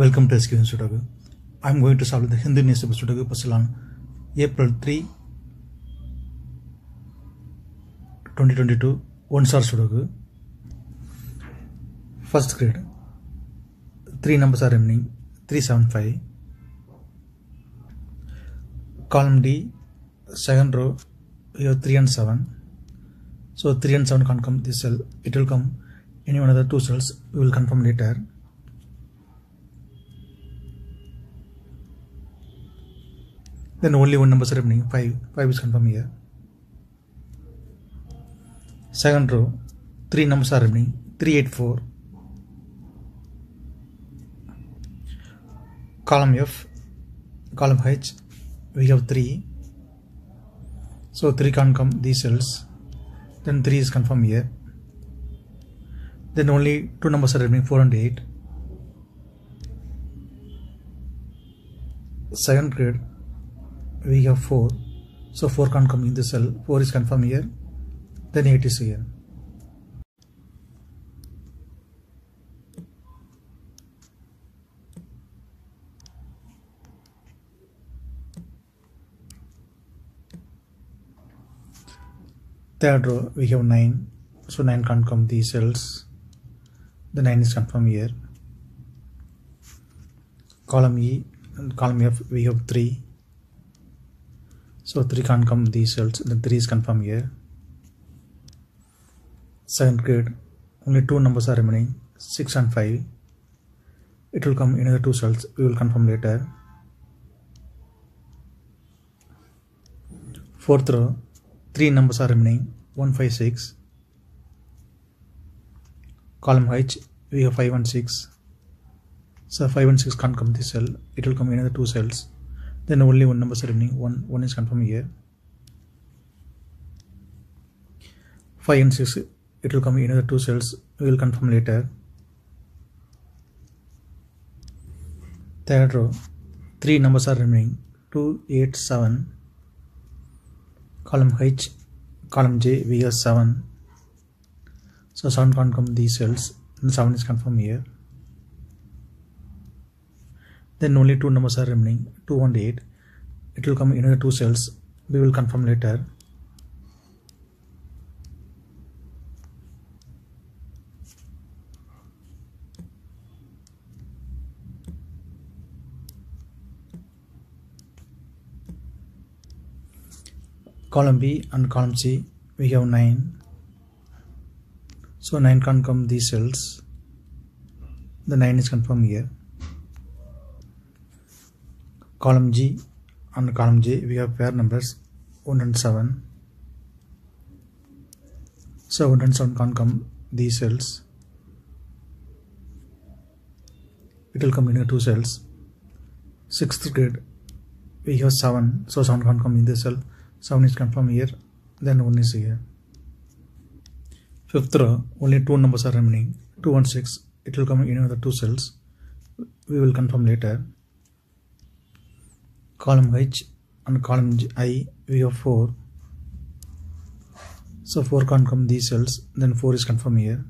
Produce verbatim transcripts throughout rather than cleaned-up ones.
Welcome to S Q Institute. I am going to solve the Hindu newspaper studio puzzle on April three twenty twenty-two one star studio. First grade. Three numbers are remaining three seven five. Column D, second row, you have three and seven. So three and seven can't come this cell. It will come any one of the two cells. We will confirm later. Then only one number is remaining. five, five is confirmed here. Second row, three numbers are remaining. three eight four. Column F, column H, we have three. So three can't come these cells. Then three is confirmed here. Then only two numbers are remaining, four and eight. Second grade, we have four. So four can't come in this cell. four is confirmed here. Then eight is here. Third row, we have nine. So nine can't come these cells. The nine is confirmed here. Column E and column F, we have three. So three can't come these cells. The three is confirmed here. Seventh grade, only two numbers are remaining, six and five. It will come in the two cells. We will confirm later. Fourth row, three numbers are remaining, one five six. Column H, we have five and six. So five and six can't come this cell. It will come in the two cells. Then only one number is remaining. One, one is confirmed here. five and six, it will come in the two cells. We will confirm later. Third row, three numbers are remaining, two eight seven. Column H, column J, we have seven. So seven can't come these cells. And seven is confirmed here. Then only two numbers are remaining, two and eight. It will come in the two cells. We will confirm later. Column B and column C, we have nine. So nine can't come these cells. The nine is confirmed here. Column G and column J, we have pair numbers one and seven. So one and seven can't come these cells. It will come in the two cells. Sixth grade, we have seven. So seven can't come in this cell. seven is confirmed here. Then one is here. Fifth row, only two numbers are remaining, two and six. It will come in another two cells. We will confirm later. Column H and column I, we have four. So four can't come these cells. Then four is confirmed here.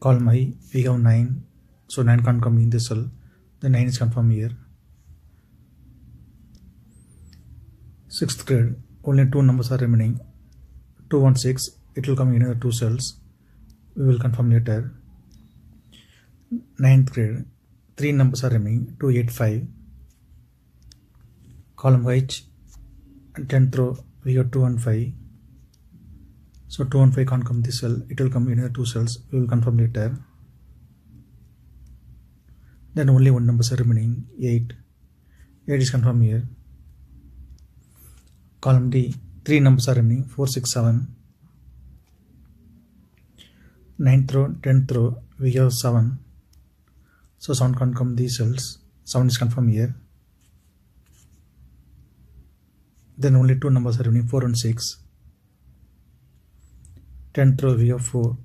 Column I, we have nine. So nine can't come in this cell. The nine is confirmed here. Sixth grade, only two numbers are remaining, two and six. It will come in the two cells. We will confirm later. Ninth grade, three numbers are remaining, two eight five. Column H, tenth row, we have two and five. So two and five can't come this cell. It will come in the two cells. We will confirm later. Then only one number is remaining, eight. eight is confirmed here. Column D, three numbers are remaining, four six seven. ninth row, tenth row, we have seven. So seven can't come these cells. seven is confirmed here. Then only two numbers are remaining, four and six. tenth row, we have four.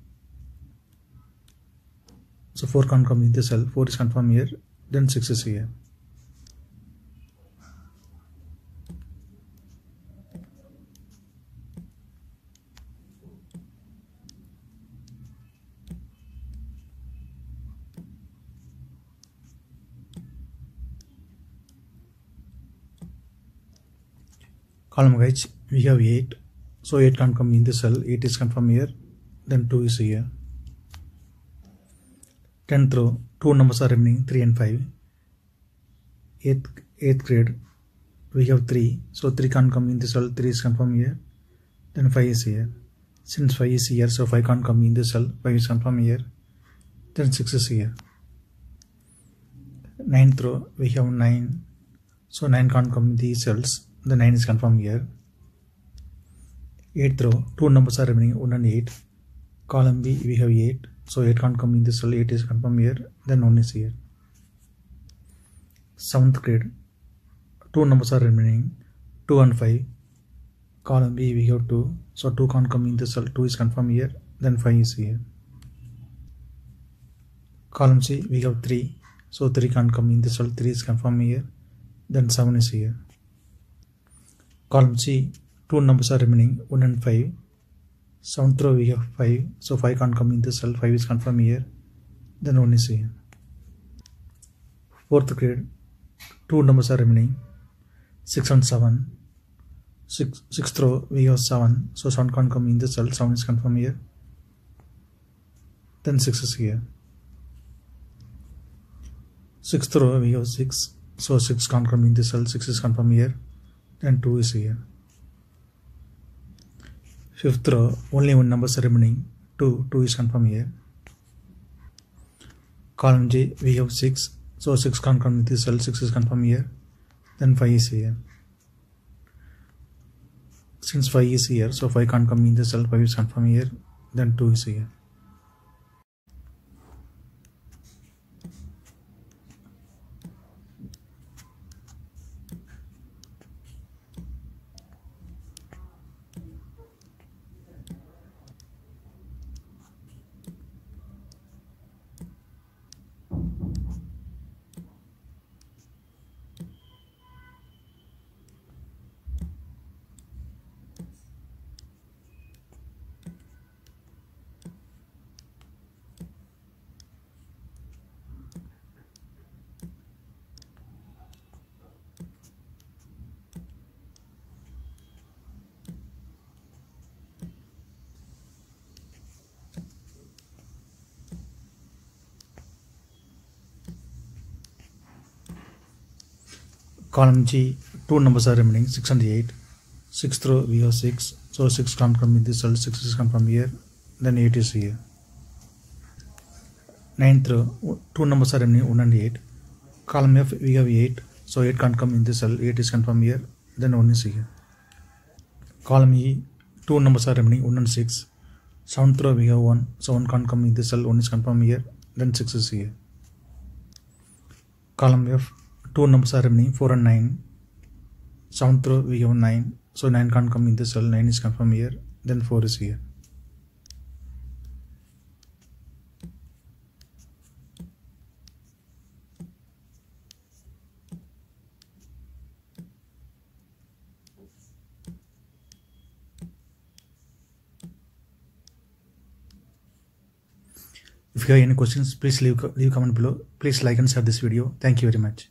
So four can't come in this cell. four is confirmed here. Then six is here. column H we have eight, so eight can't come in the cell. Eight is confirmed here, then two is here. Tenth row, two numbers are remaining, three and five. Eighth, eighth grade, we have three, so three can't come in the cell. Three is confirmed here, then five is here. Since five is here, so five can't come in the cell. Five is confirmed here, then six is here. Ninth row, we have nine, so nine can't come in the cells. The nine is confirmed here. eighth row, two numbers are remaining, one and eight. Column B, we have eight, so eight can't come in the cell. Eight is confirmed here, then one is here. seventh grade, two numbers are remaining, two and five. Column B, we have two, so two can't come in the cell. Two is confirmed here, then five is here. Column C, we have three, so three can't come in the cell. Three is confirmed here, then seven is here. Column C, two numbers are remaining, one and five. seventh row, we have five, so five can't come in the cell. Five is confirmed here, then one is here. fourth grade, two numbers are remaining, six and seven. Six, sixth row, we have seven, so seven can't come in the cell. seven is confirmed here, then six is here. sixth row, we have six, so six can't come in the cell. six is confirmed here, then two is here. fifth row, only one number is remaining, two, two is confirmed here. Column J, we have six, so six can't come in the cell. six is confirmed here, then five is here. Since five is here, so five can't come in the cell. five is confirmed here, then two is here. Column G, two numbers are remaining, six and eight. sixth row, we have six, so six can't come in this cell. six is confirmed here, then eight is here. ninth row, two numbers are remaining, one and eight. Column F, we have eight, so eight can't come in this cell. eight is confirmed here, then one is here. Column E, two numbers are remaining, one and six. seventh row, we have one, so one can't come in this cell. one is confirmed here, then six is here. Column F, two numbers are remaining, four and nine. seventh row, we have nine, so nine can't come in the cell. nine is confirmed here, then four is here. If you have any questions, please leave leave comment below. Please like and share this video. Thank you very much.